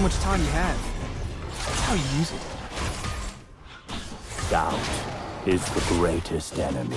how much time you have. That's how you use it. Doubt is the greatest enemy.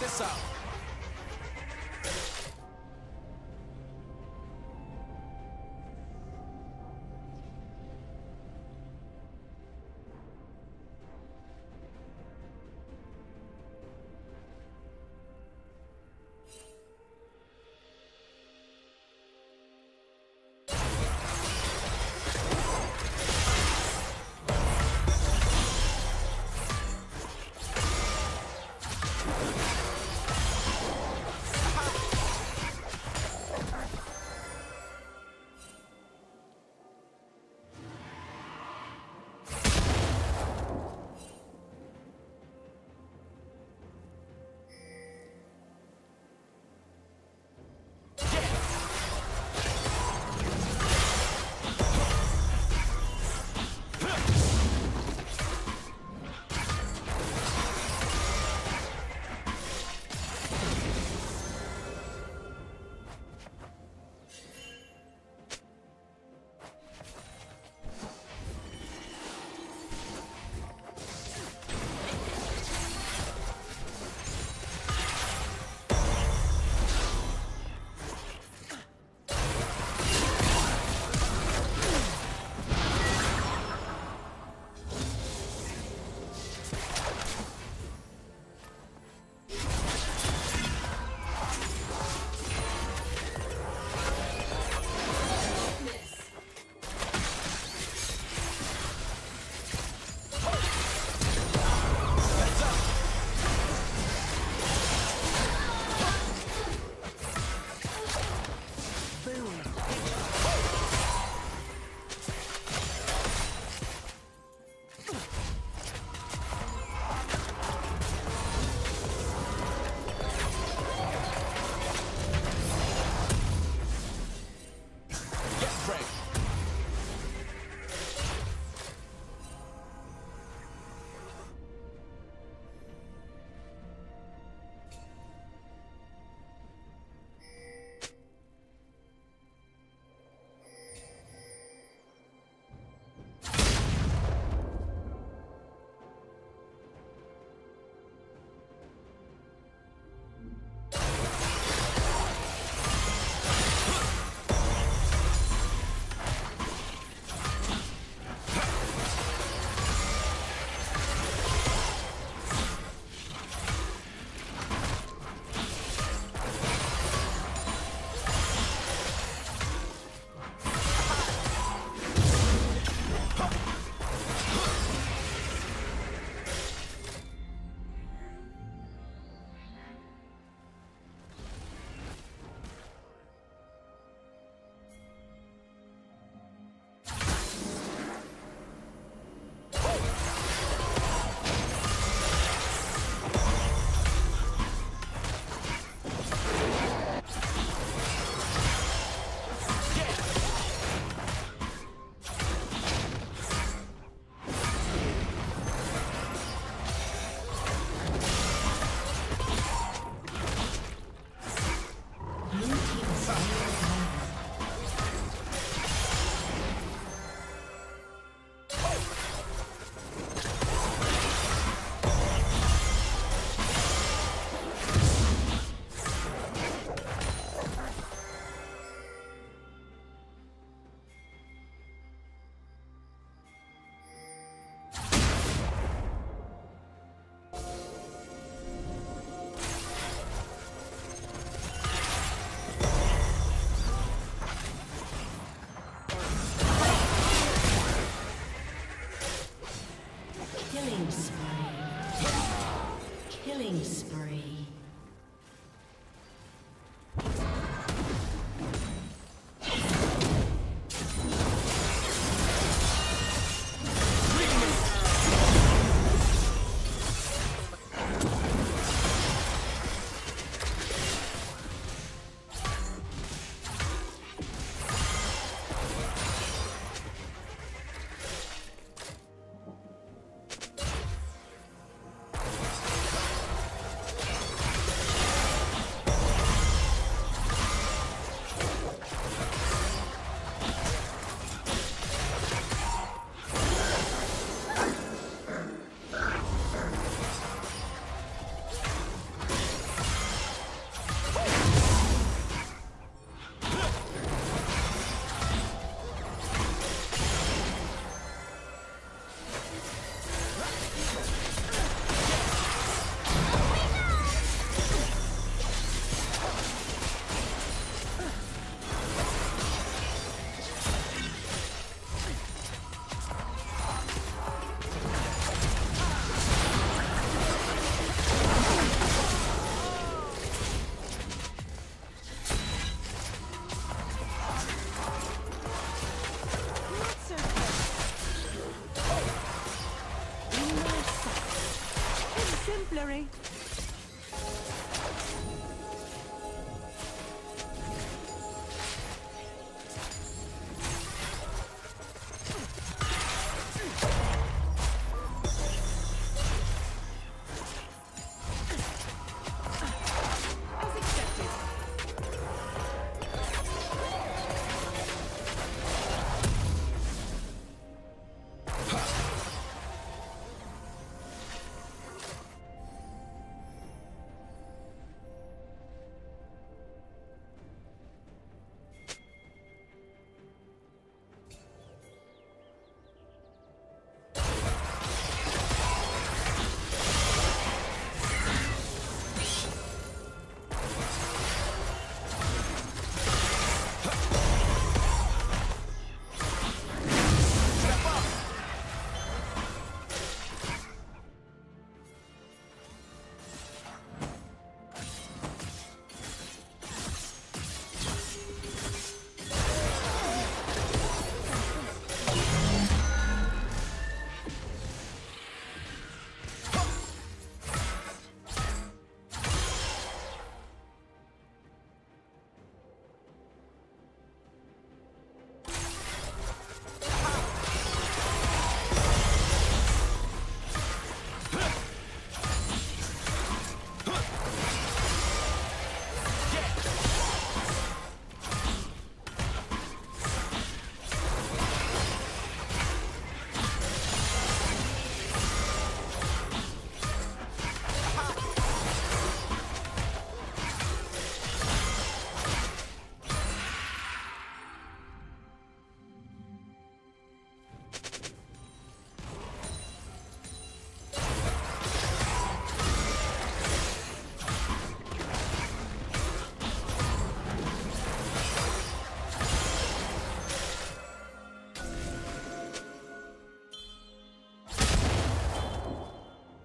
This out.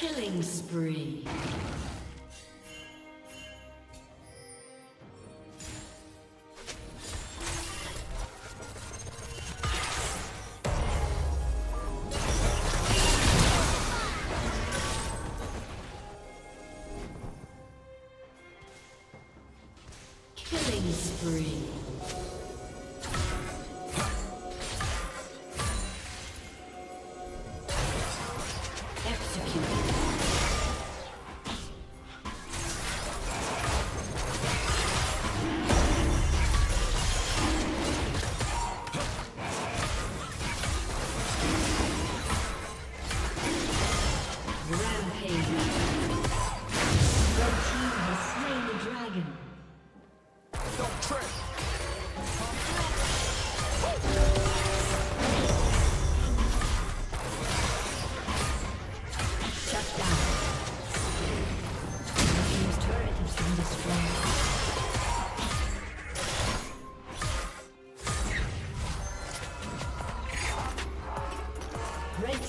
Killing spree. Killing spree.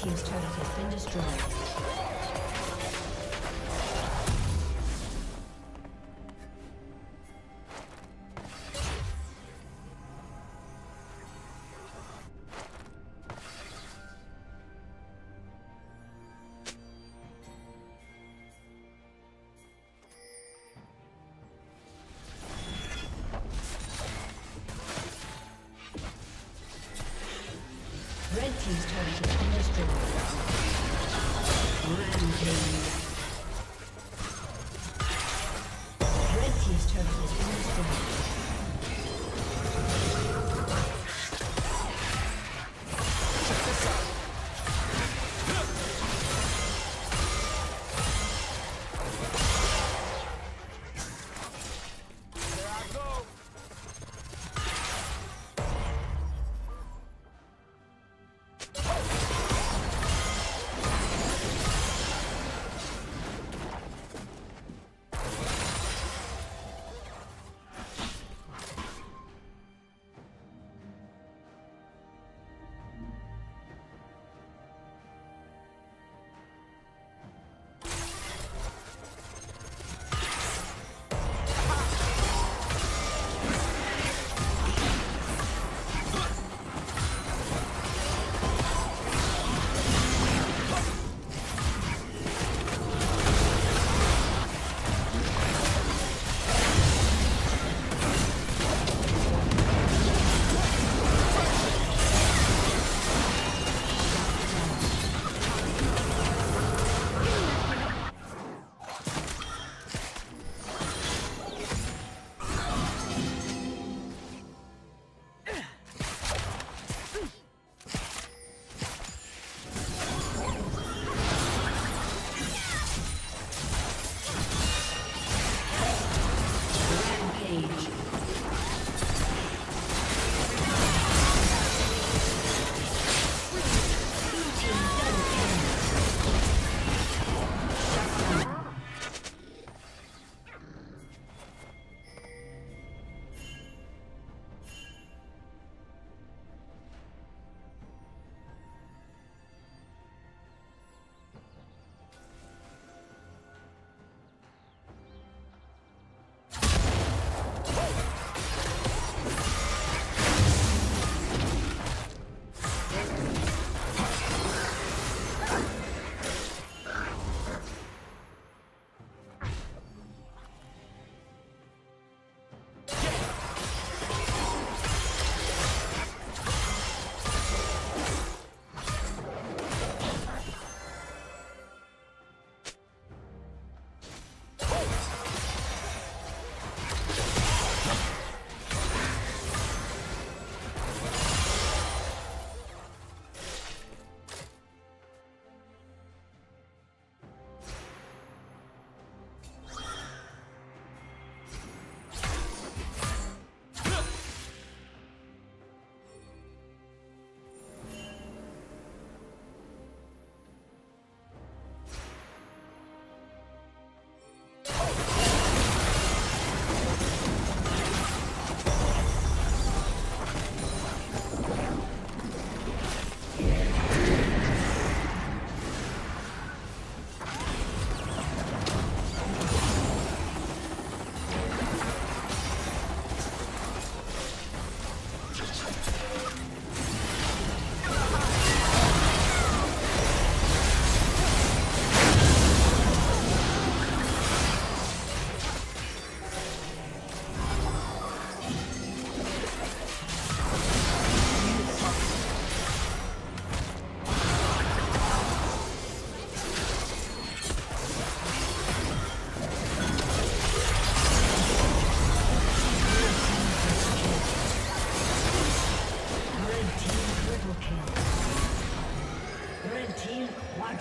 Team's turret has been destroyed. Team's turret has been destroyed. Rampage. Red team's turret has been destroyed.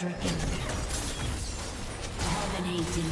Dragon. Dominating.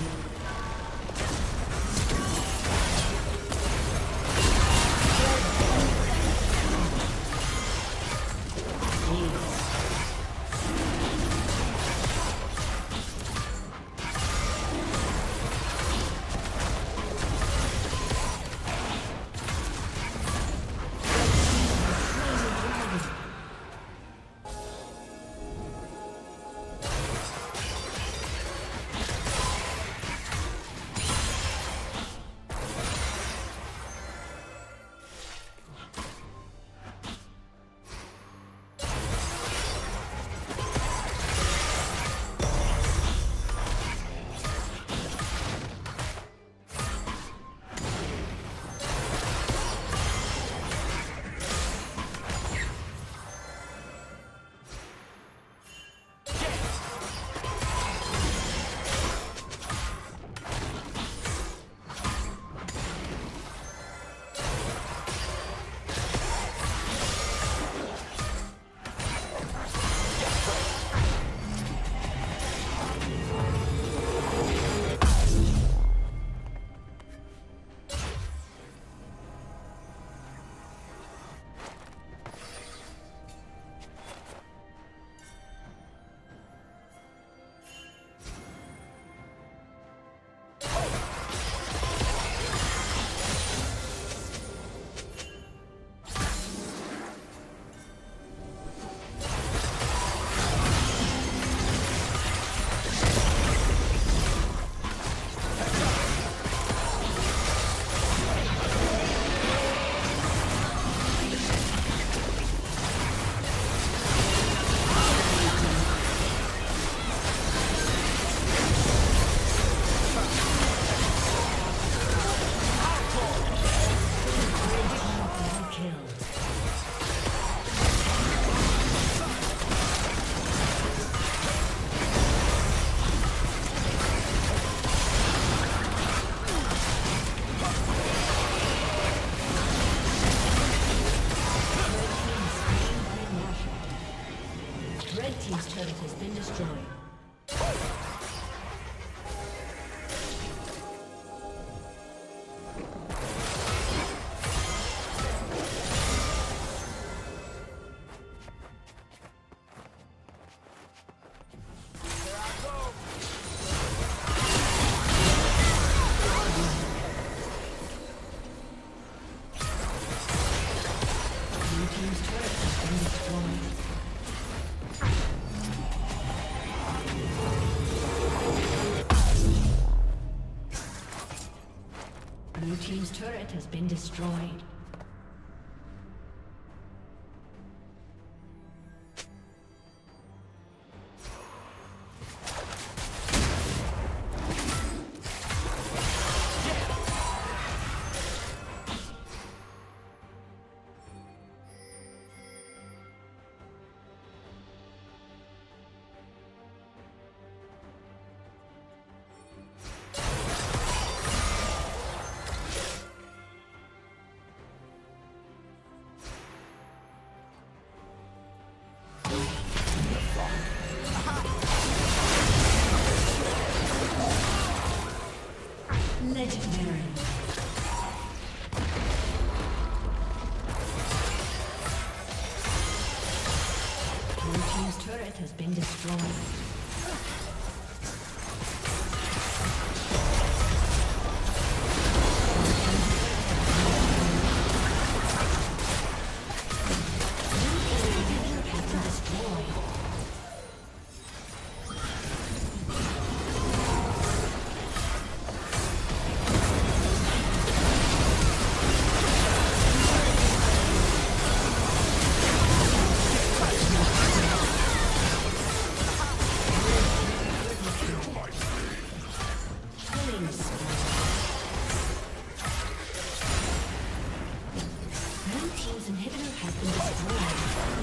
Blue team's turret has been destroyed. Has been destroyed. Inhibitor has been destroyed.